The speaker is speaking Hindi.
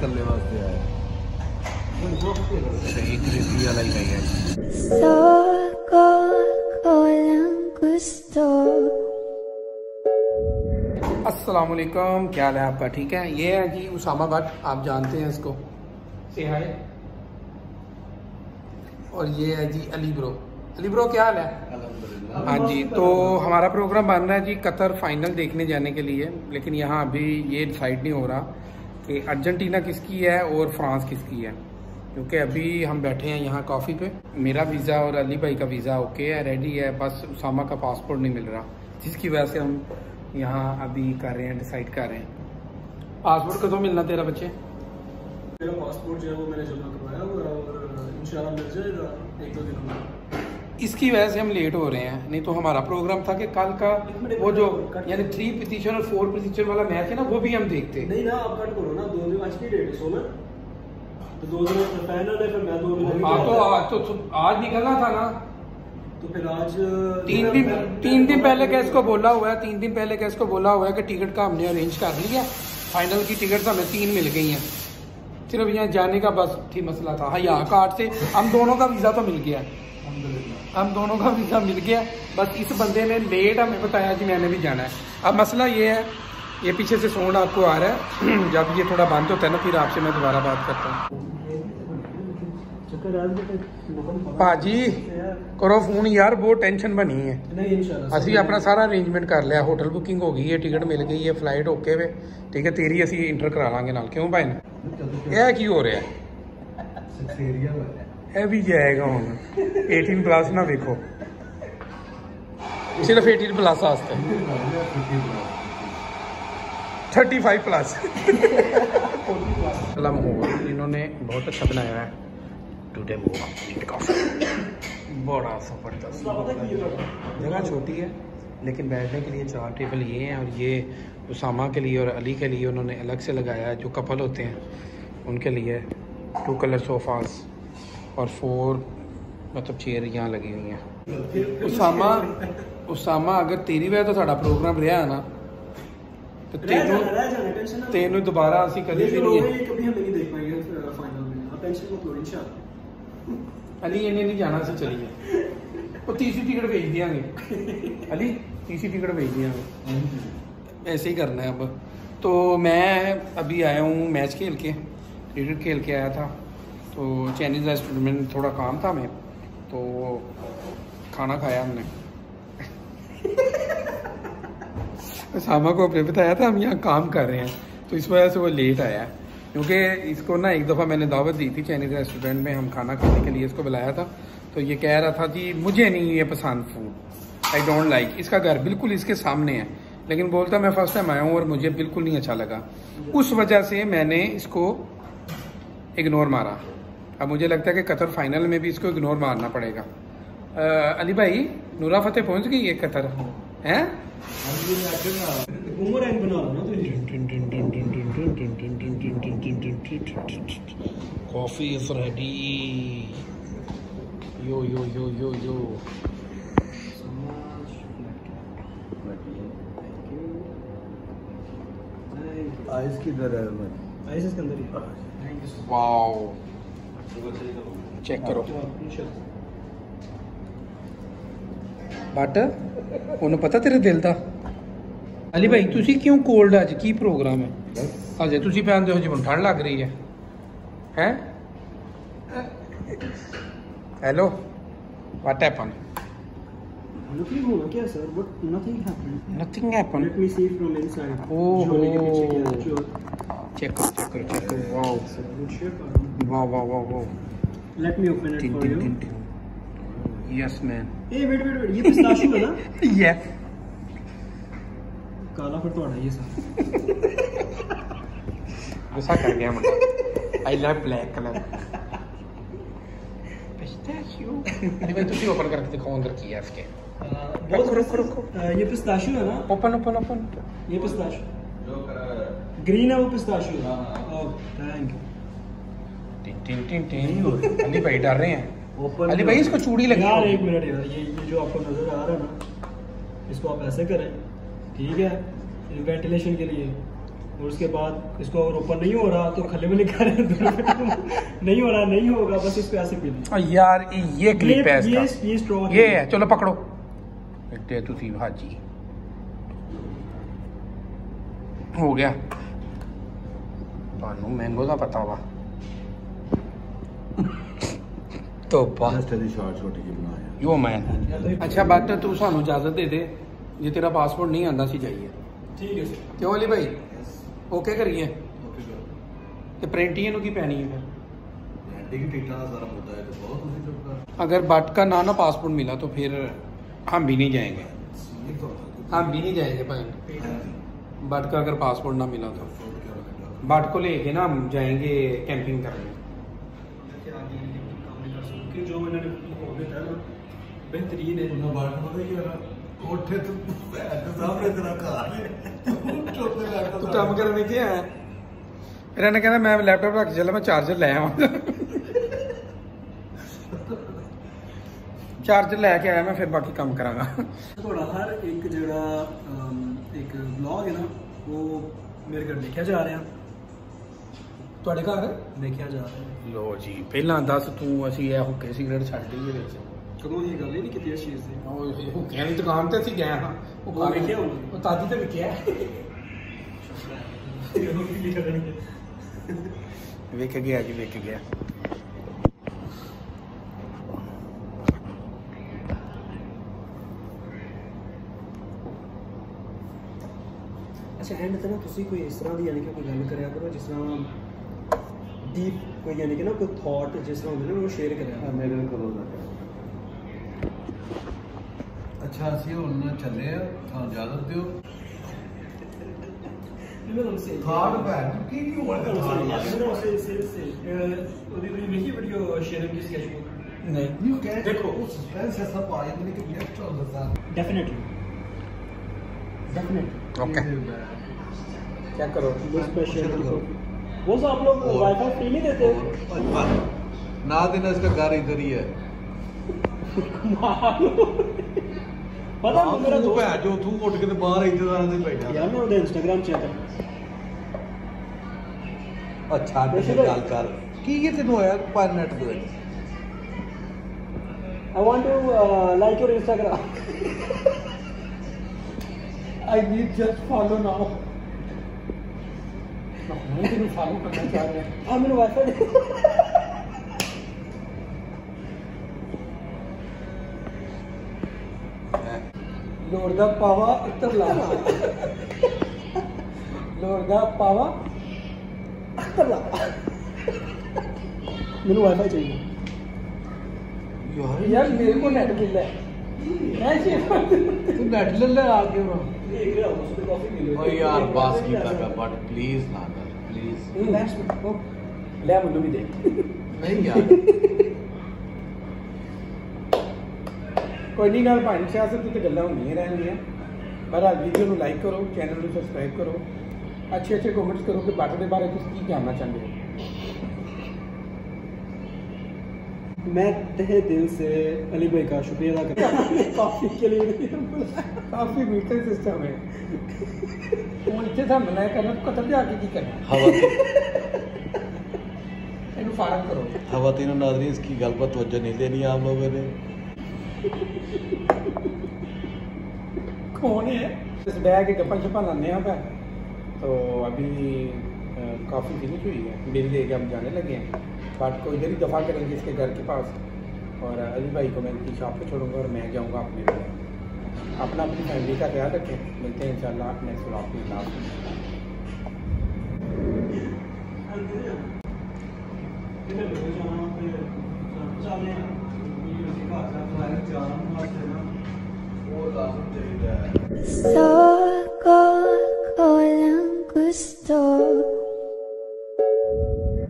करने वास्ते आया सही क्रेजी वाला ही है। अस्सलाम वालेकुम, क्या हाल है आपका? ठीक है, ये है जी उसामा भट्ट, आप जानते हैं इसको, से हाय। और ये है जी अली ब्रो। अली ब्रो क्या हाल है? हाँ जी, तो हमारा प्रोग्राम बन रहा है जी कतर फाइनल देखने जाने के लिए, लेकिन यहाँ अभी ये डिसाइड नहीं हो रहा कि अर्जेंटीना किसकी है और फ्रांस किसकी है, क्योंकि अभी हम बैठे हैं यहाँ कॉफ़ी पे। मेरा वीज़ा और अली भाई का वीज़ा ओके है, रेडी है, बस उसामा का पासपोर्ट नहीं मिल रहा, जिसकी वजह से हम यहाँ अभी कर रहे हैं, डिसाइड कर रहे हैं। पासपोर्ट कब मिलना तेरा बच्चे? मेरा पासपोर्ट जो है वो मैंने जमा करवाया और इंशाल्लाह मिल जाएगा एक दो दिनों में। इसकी वजह से हम लेट हो रहे हैं, नहीं तो हमारा प्रोग्राम था कि कल का वो जो यानी 3 प्रतिशत और 4 प्रतिशत वाला मैच है ना, वो भी हम देखते। नहीं ना, आप कट करो ना, 2 दिन आज की डेट है 16, तो 2 दिन फाइनल है, फिर मैं 2 दिन तो आज निकलना था ना, तो फिर आज 3 दिन पहले कैस को बोला हुआ है, 3 दिन पहले कैस को बोला हुआ है कि टिकट का हमने अरेंज कर लिया, फाइनल की टिकट हमें 3 मिल गई हैं, सिर्फ यहाँ जाने का बस ठीक मसला था। हाँ, कार्ड से हम दोनों का वीज़ा तो मिल गया, हम दोनों का वीज़ा मिल गया, बस इस बंदे ने लेट हमें बताया कि मैंने भी जाना है। अब मसला ये है, ये पीछे से साउंड आपको आ रहा है, जब ये थोड़ा बंद होता है ना फिर आपसे मैं दोबारा बात करता हूँ। भाजी करो फोन यार, बहुत टेंशन बनी है। असं अपना सारा अरेंजमेंट कर लिया, होटल बुकिंग हो गई है, टिकट मिल गई है, फ्लाइट ओके वे, ठीक है, तेरी असं इंटर करा लाँगे नाल, क्यों भाई ना यह की हो रहा है? यह भी जाएगा हम 18+ ना देखो, सिर्फ 18+ वास्ते 35+ सलाम होगा, इन्होंने बहुत अच्छा बनाया है टुडे बड़ा जबरदस्त। जगह छोटी है लेकिन बैठने के लिए 4 टेबल ये हैं, और ये उसामा के लिए और अली के लिए उन्होंने अलग से लगाया है, जो कपल होते हैं उनके लिए 2 कलर सोफास और 4 मतलब चेयर यहाँ लगी हुई हैं। उसामा अगर तेरी वजह तो साढ़ा प्रोग्राम रहा है ना, तो तेनों दोबारा असं कभी भी नहीं। अली इन्हें नहीं जाना, असं चलिए वो 30 टिकट भेज देंगे, अली 30 टिकट भेज देंगे, ऐसे ही करना है। अब तो मैं अभी आया हूँ मैच खेल के, क्रिकेट खेल के आया था, तो चाइनीज़ रेस्टोरेंट में थोड़ा काम था, मैं तो खाना खाया हमने। उसामा को अपने बताया था हम यहाँ काम कर रहे हैं, तो इस वजह से वो लेट आया, क्योंकि इसको ना एक दफ़ा मैंने दावत दी थी चाइनीज़ रेस्टोरेंट में, हम खाना खाने के लिए इसको बुलाया था, तो ये कह रहा था कि मुझे नहीं ये पसंद फूड, आई डोंट लाइक। इसका घर बिल्कुल इसके सामने है, लेकिन बोलता मैं फर्स्ट टाइम आया हूँ और मुझे बिल्कुल नहीं अच्छा लगा, उस वजह से मैंने इसको इग्नोर मारा। अब मुझे लगता है कि कतर फाइनल में भी इसको इग्नोर मारना पड़ेगा। अली भाई नूरा फतेह पहुँच गई है कतर हैं? Coffee is ready. Yo yo yo yo yo ice किधर है? आइस इसके अंदर ही। वाओ, चेक करो बटर, उन्हें पता तेरे दिल का। अली भाई तुसी क्यों कोल्ड? आज की प्रोग्राम है, आज तुसी पहनते हो जी मैं ठंड लग रही है हैं? Hello what happen? क्या sir, but nothing happen, let me see from inside. Check करो चेक करो चेक करो, wow wow wow wow, let me open it for you. Yes man. A wait wait wait, ये पिस्ताशियो है ना? यस काला फिर तो ये सर ऐसा कर गया मतलब, I love black colour pistachio. अरे भाई तुम ओपन करके दिखाओ अंदर की है इसके। बहुत रुको रुको, ये पिस्ताशियो है ना? ओपन ओपन ओपन, ये पिस्ताशियो जो करा ग्रीन है वो पिस्ताशियो। हां थैंक यू। टिन टिन टिन टिन, अली भाई डर रहे हैं। अली भाई इसको चूड़ी लगी यार, एक मिनट यार, ये जो आपको नजर आ रहा है ना, इसको आप ऐसे करें, ठीक है, वेंटिलेशन के लिए। और उसके बाद इसको अगर ओपन नहीं हो रहा तो खले में निकाल नहीं हो रहा, नहीं होगा, बस इसको ऐसे पी लो यार। ये क्लिप है इसका, ये स्ट्रॉन्ग ये है। चलो पकड़ो दे तू थी भाजी हो गया। तानू मैंगो का पता हुआ तो पास तेरी शॉर्ट छोटी की बनाया यो मैं। अच्छा बात तू सानू इजाजत दे दे, ये तेरा पासपोर्ट नहीं आंदा सी चाहिए। ठीक है सर। क्यों अली भाई ओके करिए तो प्रिंटियां नु की पैनी है फिर अगर बट का ना पासपोर्ट मिला तो फिर हम भी नहीं जाएंगे, हम भी नहीं जाएंगे भाई। बट का अगर पासपोर्ट ना मिला तो बट को लेके ना हम जाएंगे कैंपिंग करने। जो बेहतरीन है कोठे तो सामने तेरा घर है तू काम करने के है। फिर इन्हें कहना मैं लैपटॉप रख चला, मैं चार्जर ले आया चार्जर लेके आया मैं, फिर बाकी काम करांगा। थोड़ा हर एक जगह एक ब्लॉग है ना वो मेरे घर देखा जा रहा है, ਤੁਹਾਡੇ ਘਰ ਦੇਖਿਆ ਜਾ ਰਿਹਾ। ਲੋ ਜੀ ਪਹਿਲਾਂ ਦੱਸ ਤੂੰ ਅਸੀਂ ਇਹ ਹੁੱਕੇ ਸਿਗਰਟ ਛੱਡ ਦਈਏ ਵਿੱਚ ਕਦੋਂ ਇਹ ਗੱਲ ਹੀ ਨਹੀਂ ਕੀਤੀ ਸ਼ੀਸ਼ ਦੀ। ਉਹ ਇਹ ਹੁੱਕੇ ਦੀ ਦੁਕਾਨ ਤੇ ਅਸੀਂ ਗਏ ਹਾਂ, ਉਹ ਘਰ ਵੇਖਿਆ ਉਹ ਤਾਦੀ ਤੇ ਵਿਕਿਆ ਵੇਖ ਗਿਆ ਜੀ ਵੇਖ ਗਿਆ। ਅੱਛਾ ਐਂਡ ਤੇ ਨਾ ਤੁਸੀਂ ਕੋਈ ਇਸ ਤਰ੍ਹਾਂ ਦੀ ਯਾਨੀ ਕਿ ਕੋਈ ਗੱਲ ਕਰਿਆ ਕਰੋ ਜਿਸ ਤਰ੍ਹਾਂ डीप कोई यानी कि ना कोई थॉट जिस तरह होते हैं वो शेयर करें मेरे को करो। अच्छा असि हम चले हाँ इजाजत दो थॉट बैक की की बोल रहा है ओदी ओदी लिखी वीडियो शेयर की स्केचबुक नहीं यू कैन देखो वो सस्पेंस ऐसा पा रहा है मैंने कि लेफ्ट और बाजार डेफिनेटली डेफिनेटली ओके क्या करो बस स्पेशल करो वो सब आप लोग वाईफाई फ्री नहीं देते हो ना देना इसका घर इधर ही है पता है मेरा दोस्त है जो तू उठ के तो बाहर इधर आने बैठा यार मैं उधर Instagram चेक कर। अच्छा बेशक गल कर की ये तेनू आया पर नेट दो I want to like your Instagram I need just follow now ਮੈਨੂੰ ਫਾਲੋ ਕਰਨਾ ਚਾਹ ਰਿਹਾ ਆ ਮੈਨੂੰ ਵਾਈਫਾਈ ਦੇ ਲੋੜ ਦਾ ਪਾਵਾ ਇੱਧਰ ਲਾ ਲੋੜ ਦਾ ਪਾਵਾ ਇੱਧਰ ਲਾ ਮੈਨੂੰ ਵਾਈਫਾਈ ਚਾਹੀਦਾ ਯਾਰ ਯਾਰ ਮੇਰੇ ਕੋਲ ਨੈਟ ਬਿੱਲ ਹੈ ਮੈਂ ਜੀ ਤੂੰ ਨੈਟ ਲੈ ਲੈ ਆ ਕੇ ਉਹ ਦੇਖ ਰਿਹਾ ਉਸ ਤੇ ਕਾਫੀ ਮਿਲ ਓਏ ਯਾਰ ਬਾਸ ਕੀਤਾ ਗਾ ਬਟ ਪਲੀਜ਼ ਨਾ प्लीज नेक्स्ट को ले मुंडू भी दे नहीं यार कोई नहीं गल पानी शाह से तो गल्ला होंगी रहनी है पर आज वीडियो को लाइक करो, चैनल को सब्सक्राइब करो, अच्छे अच्छे कमेंट्स करो कि बात के बारे में कुछ की जानना चाहते हो। मैं तहे दिल से अली भाई का शुक्रिया अदा करता हूं काफी के लिए, काफी मीठा सिस्टम है उनसे था मना करना कतर जाके की करना हवा इन फारग करो हवा तीनों नाज़रीन इसकी गल पर तवज्जो नहीं देनी आप लोगों ने। कौन है इस बैग के गप्पा छप्पा लाने हैं पर तो अभी काफ़ी फिनिश हुई है, बिल दे के हम जाने लगे हैं। बाट को इधर ही दफ़ा करेंगे इसके घर के पास और अली भाई को मैं इनकी शॉप पे छोड़ूंगा और मैं जाऊँगा अपने घर। अपना अपनी फैमिली का ख्याल रखें, मिलते हैं इंशाल्लाह नेक्स्ट व्लॉग में। लास्ट